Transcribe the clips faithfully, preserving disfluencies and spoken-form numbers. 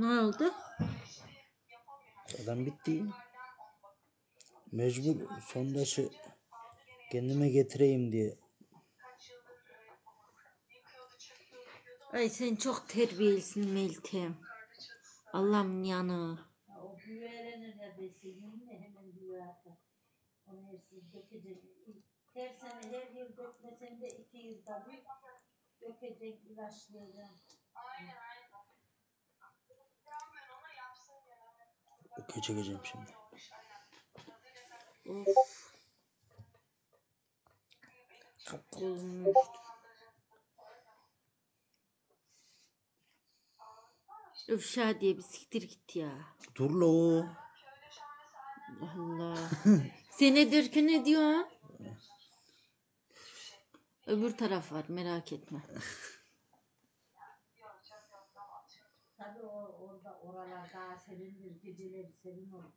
Ne oldu? Adam bitti. Mecbur sondajı kendime getireyim diye. Ay sen çok terbiyelisin Meltem. Allah'ım yanı. O güvelenir hepsi. Yine hemen güverte. Onu hepsi dökecek. Her sene her yıl dökmesem de iki yılda bir dökecek ilaçlayacağım. Aynen aynen. Okey çekeceğim şimdi. Of. Çok kolum. Öfşa diye bir siktir git ya. Dur la o. Allah. Senedir ki ne diyor? Öbür taraf var merak etme. Tabii orada oralar daha serindir, geceleri serin olur.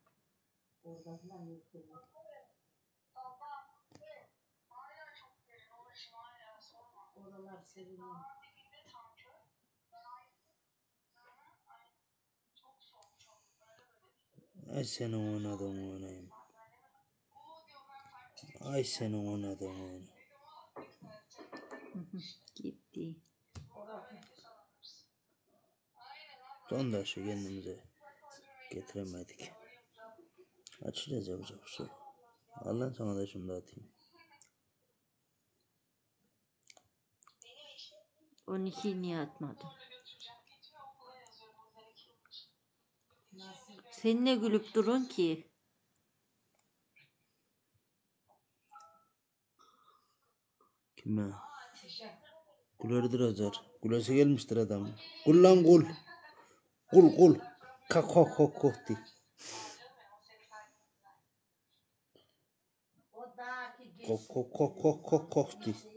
Orada falan yokturlar. Oralar serin olur. Ay sen onun adamı olayım. Ay sen onun adamı olayım. Gitti. Sondaşı kendimize getiremedik. Açacağız yapacak bir şey. Allah'ın sana da şunu da atayım. on ikiyi niye atmadın? Sen ne gülüp durun ki? Kime? Gülerdir azar. Gülese gelmiştir adam. Gül lan gül. Gül gül. Kalk kalk kalk kalk diye. Kalk kalk kalk kalk kalk diye.